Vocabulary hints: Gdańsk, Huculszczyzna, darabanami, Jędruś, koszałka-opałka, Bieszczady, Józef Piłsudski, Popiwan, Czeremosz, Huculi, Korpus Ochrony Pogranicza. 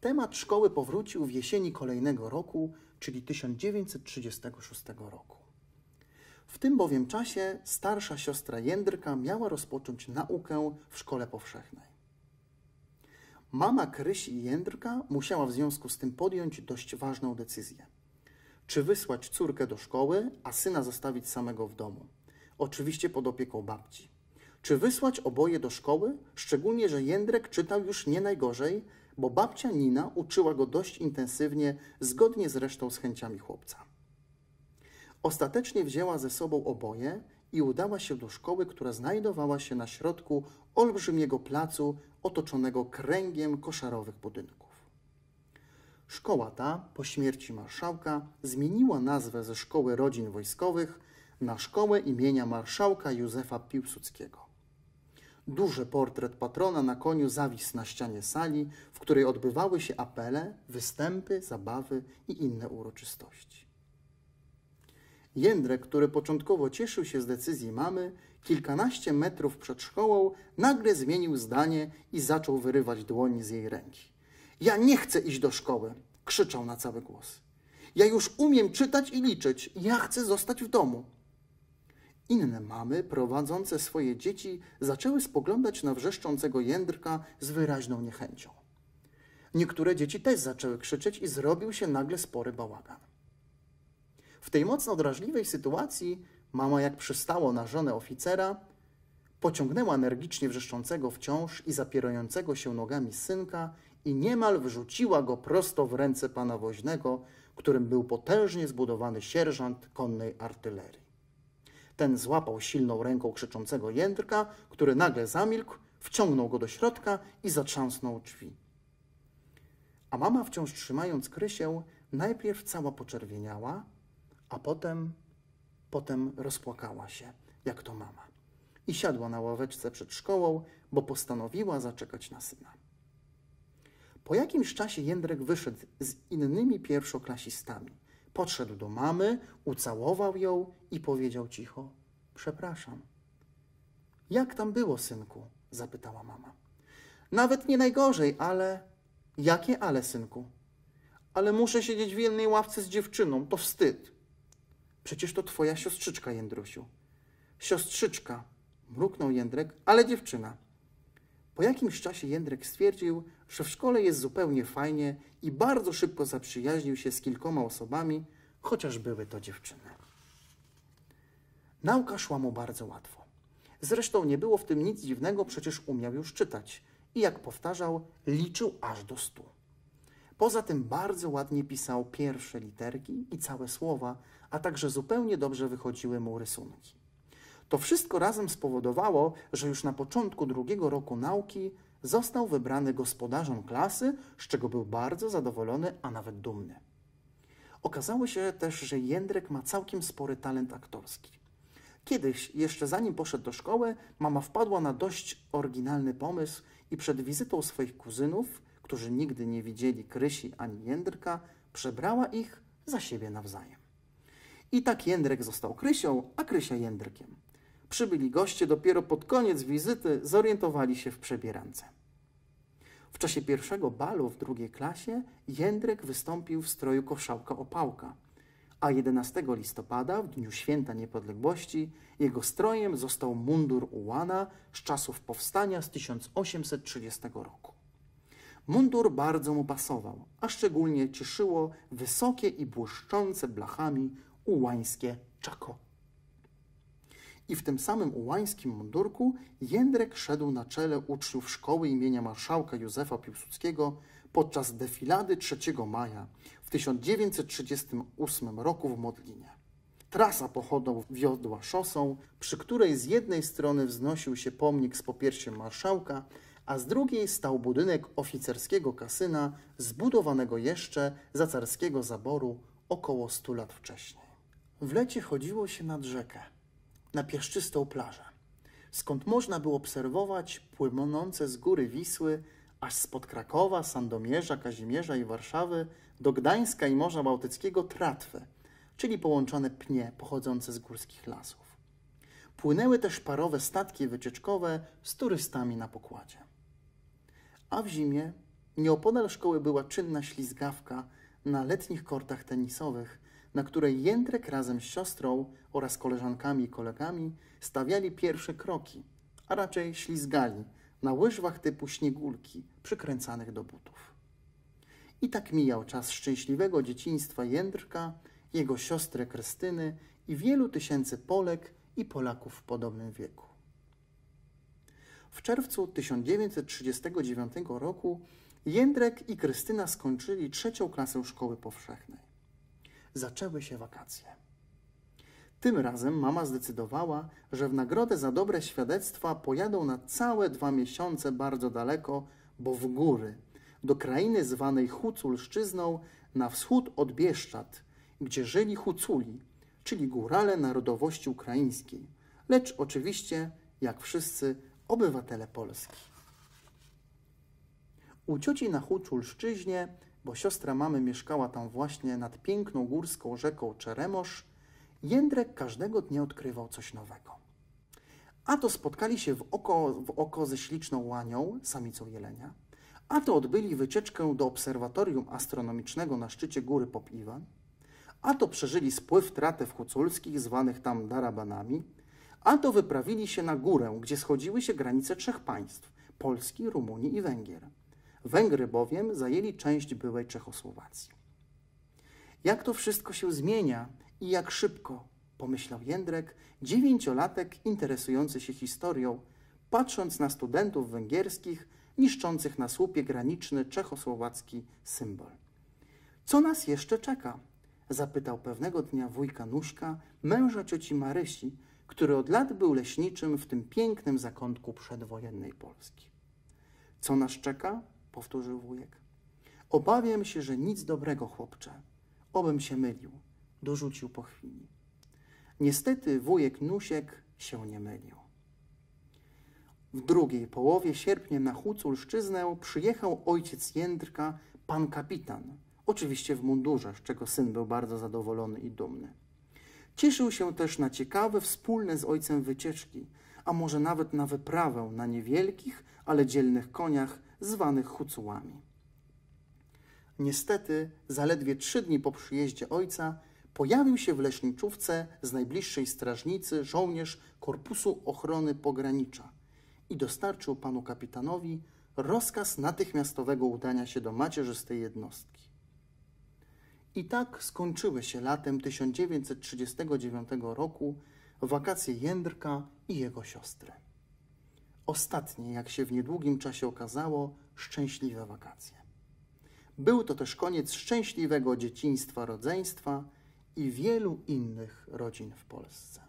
Temat szkoły powrócił w jesieni kolejnego roku, czyli 1936 roku. W tym bowiem czasie starsza siostra Jędrka miała rozpocząć naukę w szkole powszechnej. Mama Krysi i Jędrka musiała w związku z tym podjąć dość ważną decyzję. Czy wysłać córkę do szkoły, a syna zostawić samego w domu? Oczywiście pod opieką babci. Czy wysłać oboje do szkoły? Szczególnie, że Jędrek czytał już nie najgorzej, bo babcia Nina uczyła go dość intensywnie, zgodnie zresztą z chęciami chłopca. Ostatecznie wzięła ze sobą oboje i udała się do szkoły, która znajdowała się na środku olbrzymiego placu otoczonego kręgiem koszarowych budynków. Szkoła ta, po śmierci marszałka, zmieniła nazwę ze Szkoły Rodzin Wojskowych na Szkołę imienia marszałka Józefa Piłsudskiego. Duży portret patrona na koniu zawisł na ścianie sali, w której odbywały się apele, występy, zabawy i inne uroczystości. Jędrek, który początkowo cieszył się z decyzji mamy, kilkanaście metrów przed szkołą nagle zmienił zdanie i zaczął wyrywać dłoń z jej ręki. „Ja nie chcę iść do szkoły”, krzyczał na cały głos. „Ja już umiem czytać i liczyć. Ja chcę zostać w domu”. Inne mamy prowadzące swoje dzieci zaczęły spoglądać na wrzeszczącego Jędrka z wyraźną niechęcią. Niektóre dzieci też zaczęły krzyczeć i zrobił się nagle spory bałagan. W tej mocno drażliwej sytuacji mama, jak przystało na żonę oficera, pociągnęła energicznie wrzeszczącego wciąż i zapierającego się nogami synka i niemal wrzuciła go prosto w ręce pana woźnego, którym był potężnie zbudowany sierżant konnej artylerii. Ten złapał silną ręką krzyczącego Jędrka, który nagle zamilkł, wciągnął go do środka i zatrząsnął drzwi. A mama, wciąż trzymając Krysię, najpierw cała poczerwieniała, a potem rozpłakała się, jak to mama, i siadła na ławeczce przed szkołą, bo postanowiła zaczekać na syna. Po jakimś czasie Jędrek wyszedł z innymi pierwszoklasistami. Podszedł do mamy, ucałował ją i powiedział cicho: „Przepraszam”. „Jak tam było, synku?”, zapytała mama. „Nawet nie najgorzej, ale”. „Jakie ale, synku?”. „Ale muszę siedzieć w jednej ławce z dziewczyną, to wstyd”. „Przecież to twoja siostrzyczka, Jędrusiu”. „Siostrzyczka”, mruknął Jędrek, „ale dziewczyna”. Po jakimś czasie Jędrek stwierdził, że w szkole jest zupełnie fajnie i bardzo szybko zaprzyjaźnił się z kilkoma osobami, chociaż były to dziewczyny. Nauka szła mu bardzo łatwo. Zresztą nie było w tym nic dziwnego, przecież umiał już czytać i, jak powtarzał, liczył aż do 100. Poza tym bardzo ładnie pisał pierwsze literki i całe słowa, a także zupełnie dobrze wychodziły mu rysunki. To wszystko razem spowodowało, że już na początku drugiego roku nauki został wybrany gospodarzem klasy, z czego był bardzo zadowolony, a nawet dumny. Okazało się też, że Jędrek ma całkiem spory talent aktorski. Kiedyś, jeszcze zanim poszedł do szkoły, mama wpadła na dość oryginalny pomysł i przed wizytą swoich kuzynów, którzy nigdy nie widzieli Krysi ani Jędrka, przebrała ich za siebie nawzajem. I tak Jędrek został Krysią, a Krysia Jędrkiem. Przybyli goście dopiero pod koniec wizyty zorientowali się w przebierance. W czasie pierwszego balu w drugiej klasie Jędrek wystąpił w stroju koszałka-opałka, a 11 listopada, w Dniu Święta Niepodległości, jego strojem został mundur ułana z czasów powstania z 1830 roku. Mundur bardzo mu pasował, a szczególnie cieszyło wysokie i błyszczące blachami ułańskie czako. I w tym samym ułańskim mundurku Jędrek szedł na czele uczniów szkoły imienia marszałka Józefa Piłsudskiego podczas defilady 3 maja w 1938 roku w Modlinie. Trasa pochodu wiodła szosą, przy której z jednej strony wznosił się pomnik z popiersiem marszałka, a z drugiej stał budynek oficerskiego kasyna zbudowanego jeszcze za carskiego zaboru około 100 lat wcześniej. W lecie chodziło się nad rzekę, na piaszczystą plażę, skąd można było obserwować płynące z góry Wisły, aż spod Krakowa, Sandomierza, Kazimierza i Warszawy do Gdańska i Morza Bałtyckiego tratwy, czyli połączone pnie pochodzące z górskich lasów. Płynęły też parowe statki wycieczkowe z turystami na pokładzie. A w zimie Nieopodal szkoły była czynna ślizgawka na letnich kortach tenisowych, na której Jędrek razem z siostrą oraz koleżankami i kolegami stawiali pierwsze kroki, a raczej ślizgali na łyżwach typu śniegulki przykręcanych do butów. I tak mijał czas szczęśliwego dzieciństwa Jędrka, jego siostry Krystyny i wielu tysięcy Polek i Polaków w podobnym wieku. W czerwcu 1939 roku Jędrek i Krystyna skończyli trzecią klasę szkoły powszechnej. Zaczęły się wakacje. Tym razem mama zdecydowała, że w nagrodę za dobre świadectwa pojadą na całe 2 miesiące bardzo daleko, bo w góry, do krainy zwanej Huculszczyzną na wschód od Bieszczad, gdzie żyli Huculi, czyli górale narodowości ukraińskiej, lecz oczywiście, jak wszyscy, obywatele Polski. U cioci na Huculszczyźnie, bo siostra mamy mieszkała tam właśnie nad piękną górską rzeką Czeremosz, Jędrek każdego dnia odkrywał coś nowego. A to spotkali się w oko ze śliczną łanią, samicą jelenia, a to odbyli wycieczkę do obserwatorium astronomicznego na szczycie góry Popiwan, a to przeżyli spływ tratew huculskich zwanych tam darabanami, a to wyprawili się na górę, gdzie schodziły się granice 3 państw – Polski, Rumunii i Węgier. Węgry bowiem zajęli część byłej Czechosłowacji. Jak to wszystko się zmienia i jak szybko, pomyślał Jędrek, 9-latek interesujący się historią, patrząc na studentów węgierskich niszczących na słupie graniczny czechosłowacki symbol. Co nas jeszcze czeka? Zapytał pewnego dnia wujka Nuśka, męża cioci Marysi, który od lat był leśniczym w tym pięknym zakątku przedwojennej Polski. Co nas czeka? Powtórzył wujek. Obawiam się, że nic dobrego, chłopcze. Obym się mylił. Dorzucił po chwili. Niestety wujek Nusiek się nie mylił. W drugiej połowie sierpnia na Huculszczyznę przyjechał ojciec Jędrka, pan kapitan. Oczywiście w mundurze, z czego syn był bardzo zadowolony i dumny. Cieszył się też na ciekawe, wspólne z ojcem wycieczki, a może nawet na wyprawę na niewielkich, ale dzielnych koniach zwanych hucułami. Niestety, zaledwie 3 dni po przyjeździe ojca pojawił się w leśniczówce z najbliższej strażnicy żołnierz Korpusu Ochrony Pogranicza i dostarczył panu kapitanowi rozkaz natychmiastowego udania się do macierzystej jednostki. I tak skończyły się latem 1939 roku wakacje Jędrka i jego siostry. Ostatnie, jak się w niedługim czasie okazało, szczęśliwe wakacje. Był to też koniec szczęśliwego dzieciństwa rodzeństwa i wielu innych rodzin w Polsce.